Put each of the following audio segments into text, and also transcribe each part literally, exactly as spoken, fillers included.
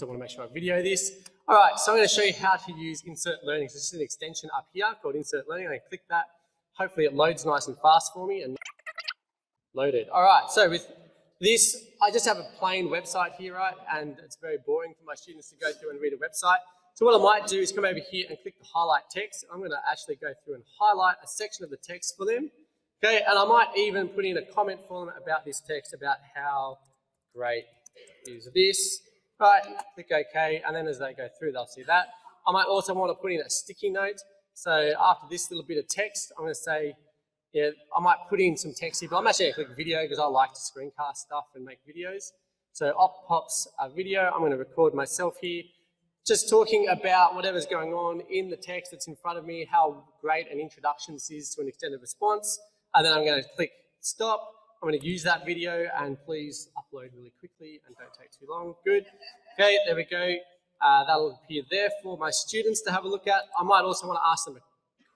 because I want to make sure I video this. All right, so I'm going to show you how to use Insert Learning. So this is an extension up here called Insert Learning. I click that. Hopefully it loads nice and fast for me, and loaded. All right, so with this, I just have a plain website here, right? And it's very boring for my students to go through and read a website. So what I might do is come over here and click the highlight text. I'm going to actually go through and highlight a section of the text for them. Okay, and I might even put in a comment for them about this text, about how great is this. All right, click OK, and then as they go through, they'll see that. I might also want to put in a sticky note. So after this little bit of text, I'm going to say, yeah, I might put in some text here, but I'm actually going to click video because I like to screencast stuff and make videos. So up pops a video. I'm going to record myself here, just talking about whatever's going on in the text that's in front of me, how great an introduction this is to an extended response. And then I'm going to click stop. I'm going to use that video, and please upload really quickly and don't take too long. Good. Okay, there we go. Uh, that'll appear there for my students to have a look at. I might also want to ask them a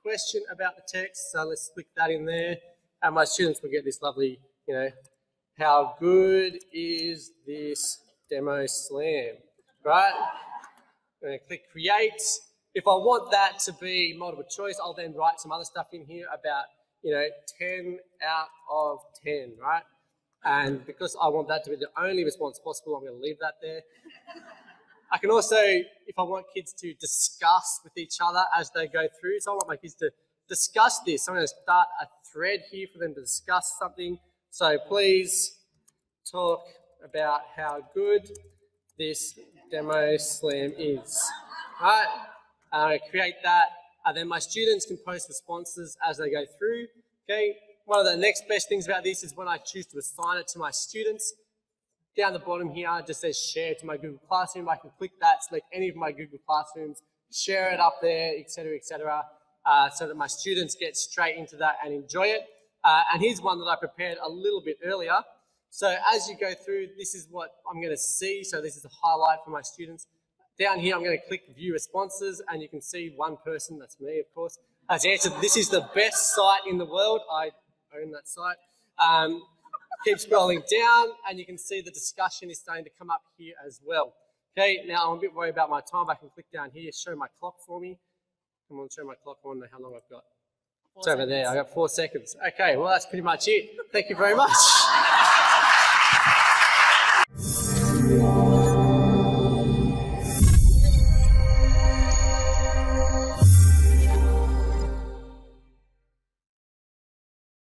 question about the text, so let's click that in there, and my students will get this lovely, you know, how good is this demo slam, right? I'm going to click create. If I want that to be multiple choice, I'll then write some other stuff in here about, you know, ten out of ten, right? And because I want that to be the only response possible, I'm going to leave that there. I can also, if I want kids to discuss with each other as they go through, so I want my kids to discuss this. So I'm going to start a thread here for them to discuss something. So please talk about how good this demo slam is. All right, and I create that, and then my students can post responses as they go through. Okay, one of the next best things about this is when I choose to assign it to my students. Down the bottom here, it just says share to my Google Classroom. I can click that, select any of my Google Classrooms, share it up there, et cetera, et cetera, uh, so that my students get straight into that and enjoy it. Uh, and here's one that I prepared a little bit earlier. So as you go through, this is what I'm going to see. So this is a highlight for my students. Down here, I'm going to click view responses, and you can see one person, that's me, of course, has answered, this is the best site in the world. I own that site. Um, Keep scrolling down, and you can see the discussion is starting to come up here as well. Okay, now I'm a bit worried about my time. I can click down here, show my clock for me. Come on, show my clock. I want to know how long I've got. It's over there. I've got four seconds. Okay, well, that's pretty much it. Thank you very much.